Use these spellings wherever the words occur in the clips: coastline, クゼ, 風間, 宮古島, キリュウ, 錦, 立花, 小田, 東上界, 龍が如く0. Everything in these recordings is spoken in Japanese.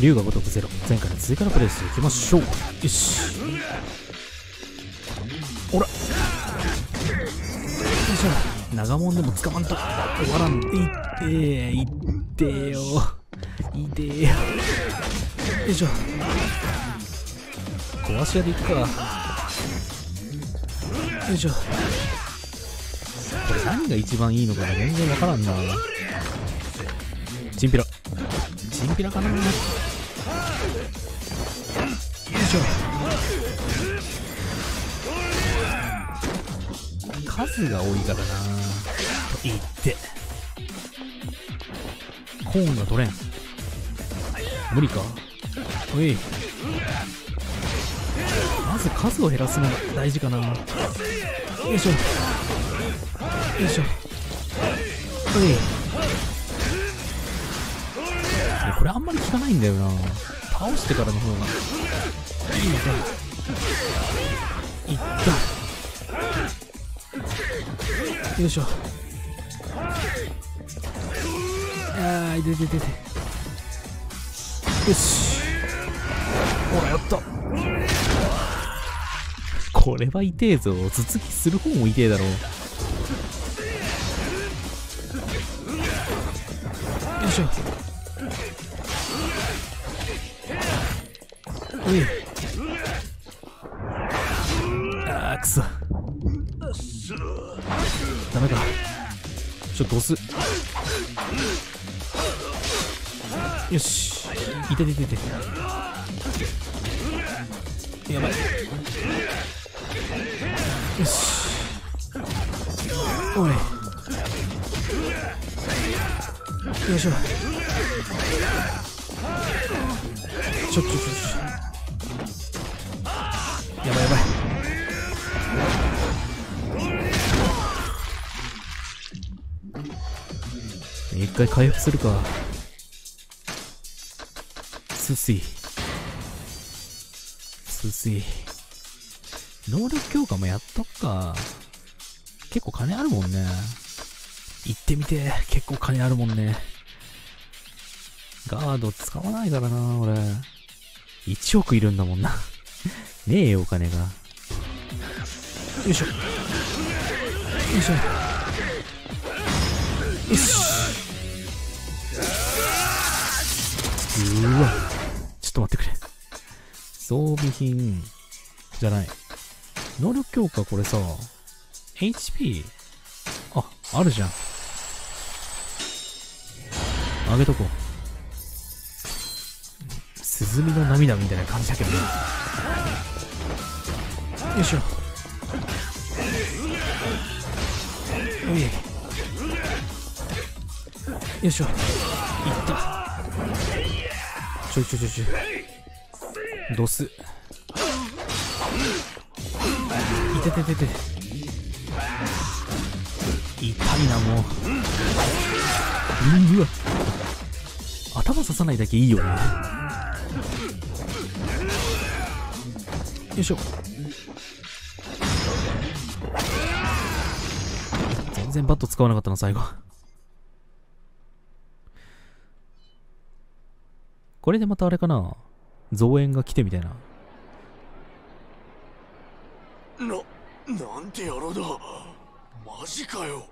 龍が如くゼロ、前回の続きからプレイしていきましょう。よし、おら、よいしょ、長門でも捕まんと終わらん。いってーよ、いってーよ、よいしょ、壊し屋でいくか。よいしょ、これ何が一番いいのか全然わからんな。チンピラ、チンピラかな。よいしょ、数が多いからなと言ってコーンが取れん、無理か。おい、まず数を減らすのが大事かな。よいしょ、よいしょ、おい、これあんまり効かないんだよな、倒してからの方がいいのか。いった、よいしょ、あー、いてててて、よし、ほら、やった。これは痛えぞ、頭突きする方も痛えだろう。よいしょ、あー、くそ、ダメか、ちょっとドス、よし、いてててて、やばい、よし、おい、よいしょ、ちょやばいやばい、一回回復するか。ススイススイ、能力強化もやっとくか、結構金あるもんね。行ってみて、結構金あるもんね。ガード使わないからな俺、1億いるんだもんな。ねえよ、お金が。よいしょ、よいしょ、よし、うわ、ちょっと待ってくれ、装備品じゃない、能力強化、これさ HP あるじゃん、あげとこう。涼みの涙みたいな感じだけどね。よいしょ、おい、よいしょ、いった、ちょいドス、いてててて、痛いな、もう、うわ、頭刺さないだけいいよね。よいしょ、全然バット使わなかったな最後。これでまたあれかな、増援が来てみたいな。なんて野郎だ、マジかよ。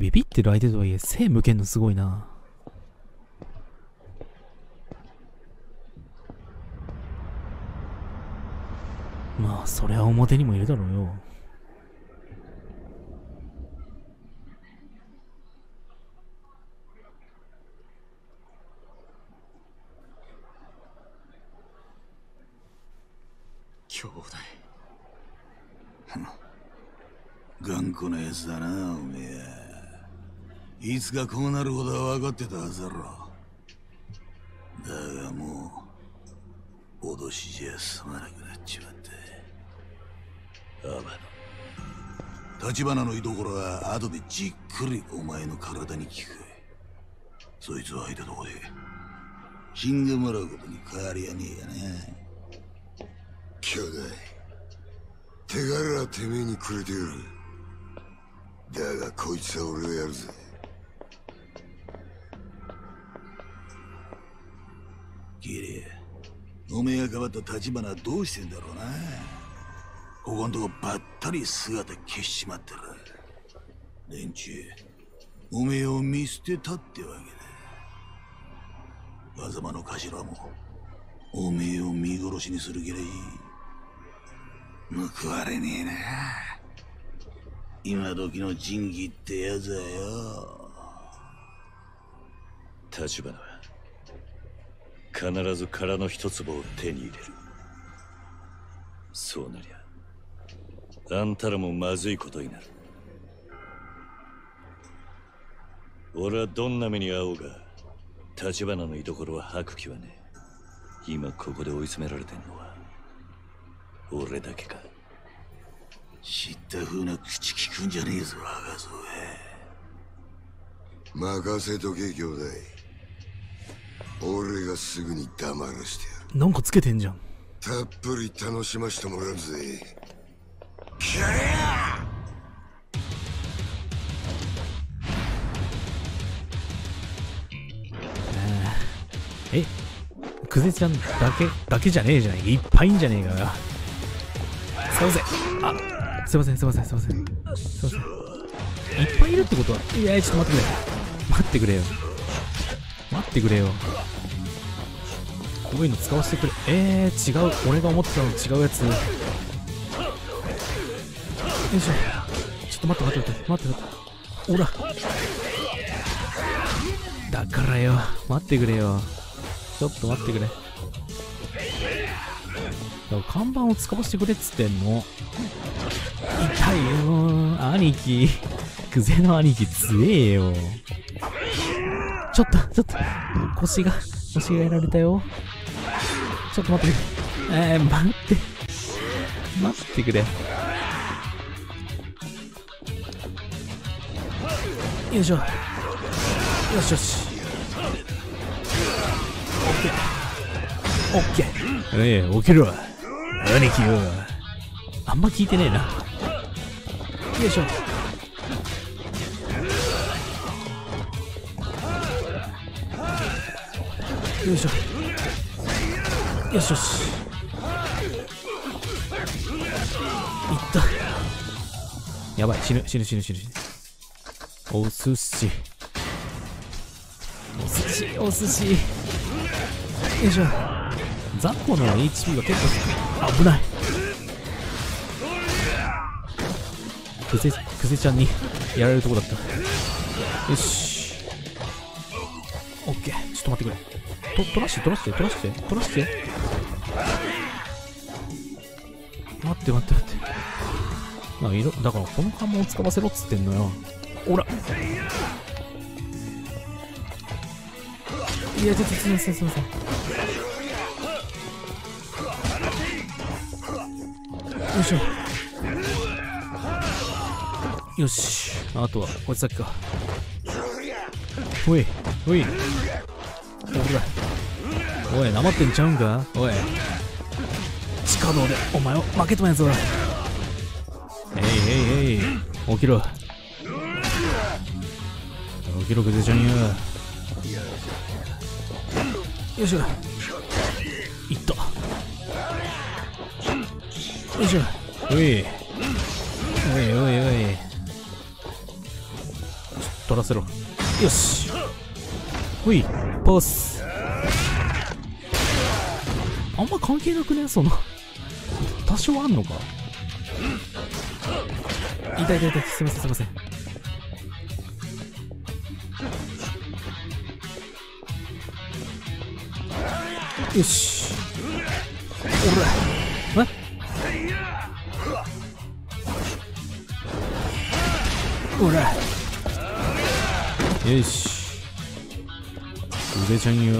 ビビってる相手とはいえ背向けんのすごいな。まあそりゃ表にもいるだろうよ。兄弟、頑固なやつだなおめえ。いつかこうなるほどは分かってたはずだろ。だがもう脅しじゃ済まなくなっちまって。立花の居所は後でじっくりお前の体に効く。そいつは相手どこで金がもらうことに変わりはねえがな。兄弟、手柄はてめえにくれてやる。だがこいつは俺がやるぜ。キリ、おめえがかばった立花はどうしてんだろうな。ここんとこばったり姿消しちまってる。連中、おめえを見捨てたってわけだ。風間の頭も、おめえを見殺しにする気らいい。報われねえな。今時の仁義ってやつはよ。立花は、必ず殻の一粒を手に入れる。そうなりゃ、あんたらもまずいことになる。俺はどんな目に遭おうが、立花の居所は吐く気はねえ。今ここで追い詰められてんのは、俺だけか。知った風な口聞くんじゃねえぞ、若造へ。任せとけ、兄弟。俺がすぐに黙らしてやる。なんかつけてんじゃん。たっぷり楽しましてもらうぜ。キャリア！え、クゼちゃんだけじゃねえじゃない。いっぱいいんじゃねえかな。すいません。あ、すいません。いっぱいいるってことは。いや、ちょっと待ってくれよ。こういうの使わせてくれ。違う。俺が思ってたのと違うやつ。よいしょ。ちょっと待って。ほら。だからよ。待ってくれよ。ちょっと待ってくれ。だから看板を使わせてくれっつってんの。痛いよ。兄貴。クゼの兄貴強えよ。ちょっと、腰がやられたよ。ちょっと待ってくれ。待ってくれ。よいしょ。よし。オッケー。起きろ。兄貴よ。あんま聞いてねえな。よいしょ。よし。いった。やばい、死ぬ。お寿司。よいしょ。雑魚の HP が結構危ない。クゼちゃんにやられるとこだった。よし。オッケー。ちょっと待ってくれ。とらして。待って。まあ、だからこの看板を使わせろっつってんのよ。ほら。いや、ちょっとすいません。よいしょ。よし。あとは、こいつだけか。おい。おい、なまってんちゃうんか。おい、地下道でお前を負けとんやつは。起きろ。クゼちゃんよ。よいしょ。いった。よいしょ。おい。取らせろ。よし。ほい、パス。あんま関係なくね、その多少あんのか。痛い。すいません。よし。おら。おら。よし。クゼちゃんよ。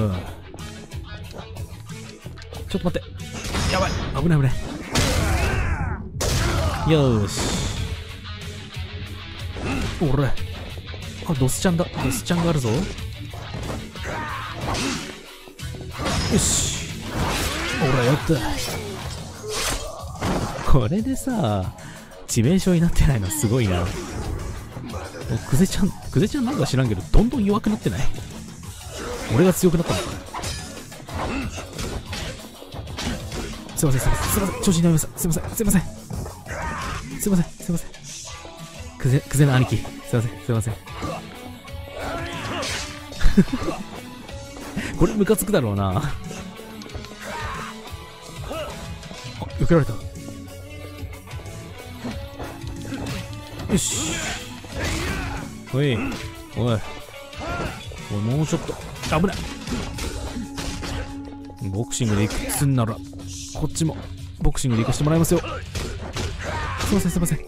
ちょっと待って。やばい。危ない。よーし。おら。あ、ドスちゃんだ。ドスちゃんがあるぞ。よし、俺はやった。これでさ、致命傷になってないのすごいな。クゼちゃんなんか知らんけどどんどん弱くなってない？俺が強くなったのか。すいません、すいません、調子に乗りました。すいません、クゼの兄貴、すいませんこれムカつくだろうな。あ、受けられた。よし、おいもうちょっと危ない。ボクシングでいくつんならこっちもボクシングで行かしてもらいますよ。すいません。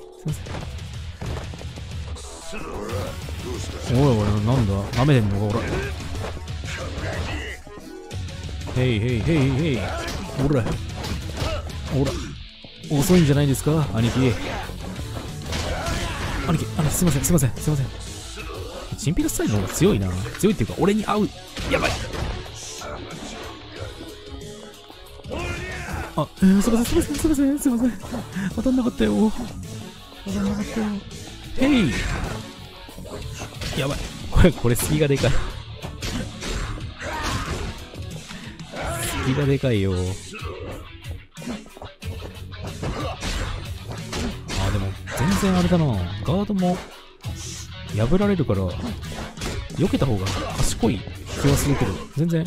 おいなんだ、舐めてんのか。へいほら遅いんじゃないですか兄貴。すいません。チンピラスタイルの方が強いな。強いっていうか俺に合う。やばい。あ、すいません。当たんなかったよ。へい。やばい。これ隙がでかい。隙がでかいよ。全然あれだな、ガードも破られるから避けた方が賢い気はするけど、全然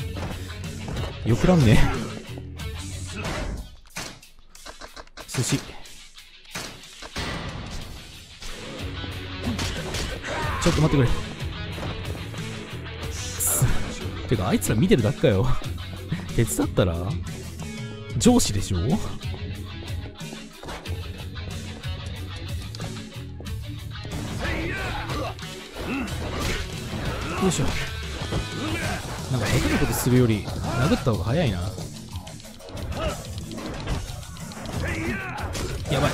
よくらんね。寿司ちょっと待ってくれ。てかあいつら見てるだけかよ。手伝ったら上司でしょ。よいしょ。なんか下手なことするより殴った方が早いな。やばい。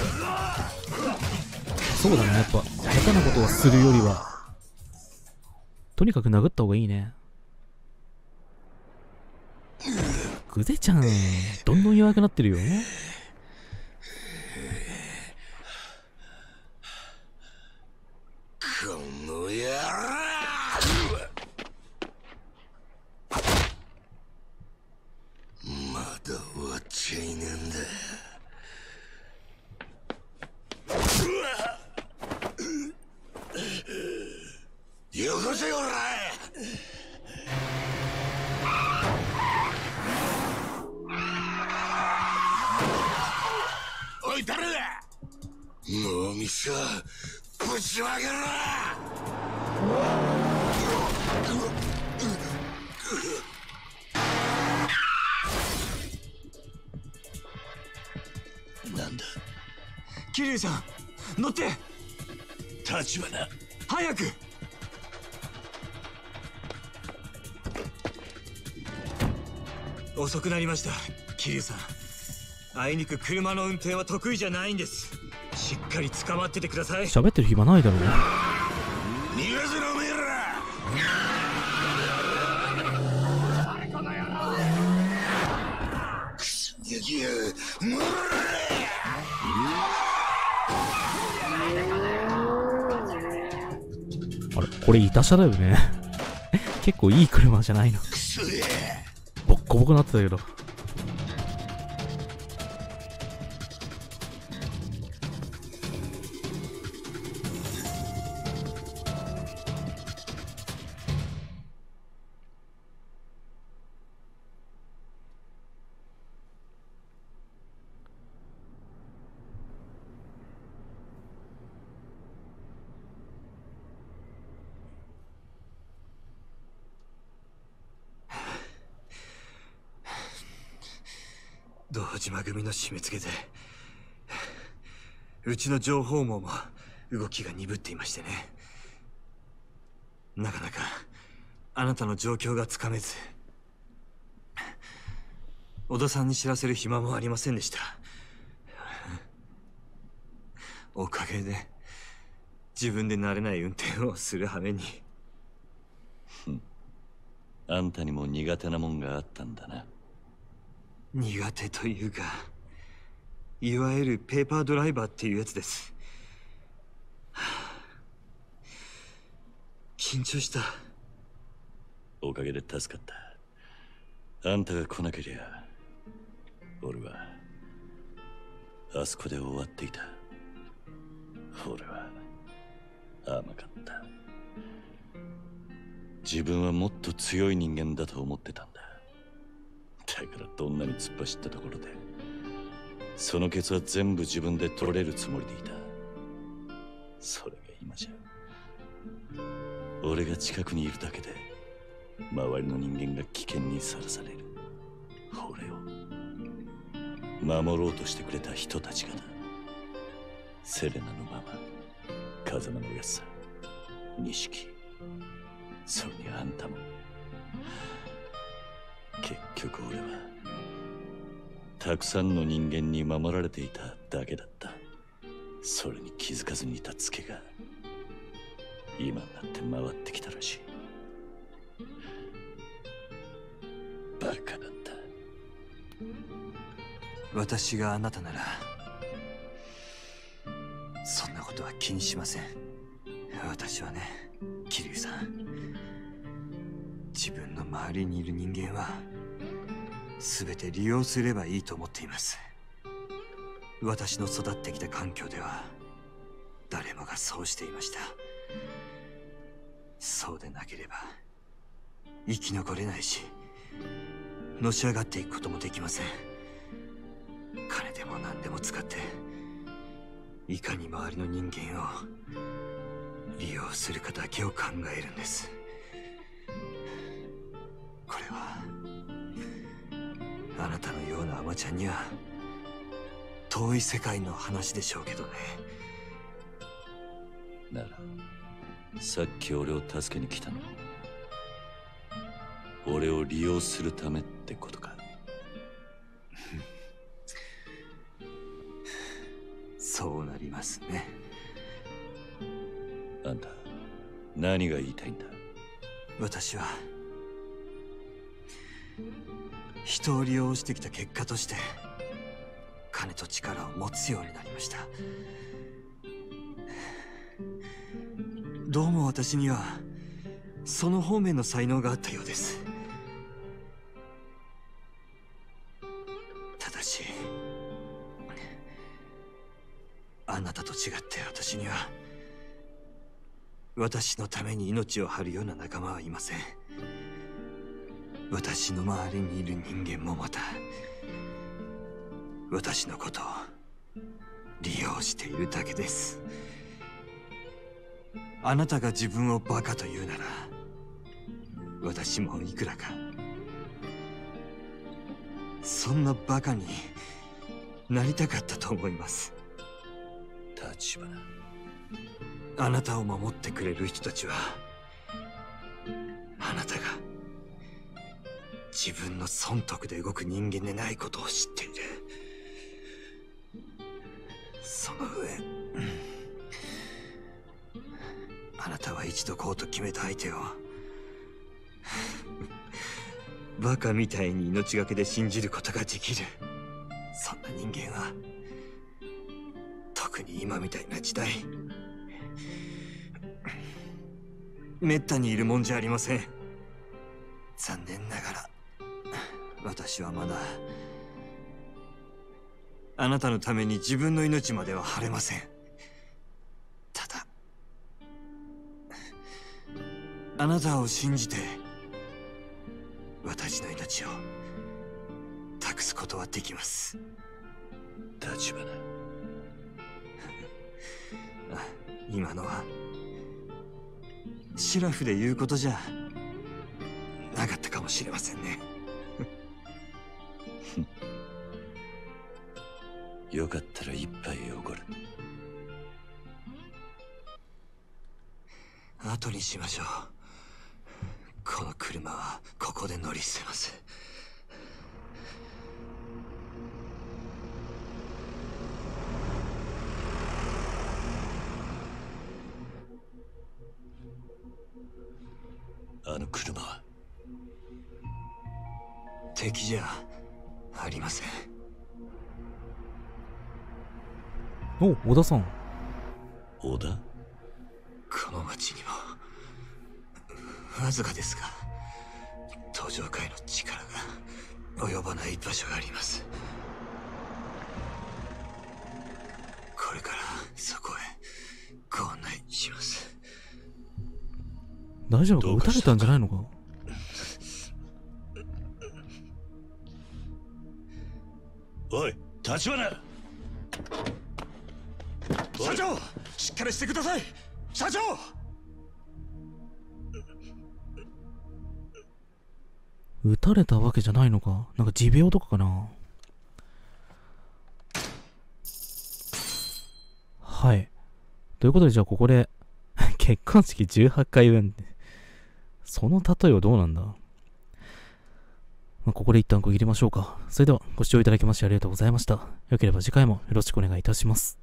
そうだね、やっぱ下手なことをするよりはとにかく殴った方がいいね。クゼちゃんどんどん弱くなってるよ。なんだ、キリュウさん乗って。立花早く。遅くなりましたキリュウさん。あいにく車の運転は得意じゃないんです。しっかり捕まっててください。喋ってる暇ないだろう。逃がせろおめえら。くすぎぎゅうもら。あれこれイタ車だよね。結構いい車じゃないの。ボッコボコなってたけど。島組の締め付けでうちの情報網も動きが鈍っていましてね。なかなかあなたの状況がつかめず、小田さんに知らせる暇もありませんでした。おかげで自分で慣れない運転をする羽目に。あんたにも苦手なもんがあったんだな。苦手というか、いわゆるペーパードライバーっていうやつです。緊張した。おかげで助かった。あんたが来なけりゃ、俺はあそこで終わっていた。俺は甘かった。自分はもっと強い人間だと思ってたんだ。だからどんなに突っ走ったところで、そのケツは全部自分で取られるつもりでいた。それが今じゃ。俺が近くにいるだけで、周りの人間が危険にさらされる。俺を守ろうとしてくれた人たちがだ。セレナのママ、風間のやつさ、錦、それにあんたも。結局俺はたくさんの人間に守られていただけだった。それに気づかずにいたツケが今になって回ってきたらしい。バカだった。私があなたならそんなことは気にしません。私はね、桐生さん、自分の周りにいる人間は全て利用すればいいと思っています。私の育ってきた環境では誰もがそうしていました。そうでなければ生き残れないし、のし上がっていくこともできません。金でも何でも使っていかに周りの人間を利用するかだけを考えるんです。これはあなたのようなアマちゃんには遠い世界の話でしょうけどね。ならさっき俺を助けに来たのも俺を利用するためってことか。そうなりますね。あんた何が言いたいんだ。私は人を利用してきた結果として金と力を持つようになりました。どうも私にはその方面の才能があったようです。ただしあなたと違って私には私のために命を張るような仲間はいません。私の周りにいる人間もまた私のことを利用しているだけです。あなたが自分をバカと言うなら私もいくらか。そんなバカになりたかったと思います。立花、あなたを守ってくれる人たちはあなたが自分の損得で動く人間でないことを知っている。その上、あなたは一度こうと決めた相手をバカみたいに命がけで信じることができる。そんな人間は特に今みたいな時代めったにいるもんじゃありません。残念ながら私はまだあなたのために自分の命までは張れません。ただあなたを信じて私の命を託すことはできます。立花、今のはシラフで言うことじゃなかったかもしれませんね。よかったら一杯おごる。後にしましょう。この車はここで乗り捨てます。あの車は敵じゃありません。お、小田さん。小田？この町にもわずかですが東上界の力が及ばない場所があります。これからそこへご案内します。大丈夫か？撃たれたんじゃないのか？おい、立花！社長！しっかりしてください！社長！撃たれたわけじゃないのか？なんか持病とかかな？はい。ということで、じゃあここで、結婚式18回分。その例えはどうなんだ？ここで一旦区切りましょうか。それではご視聴いただきましてありがとうございました。良ければ次回もよろしくお願いいたします。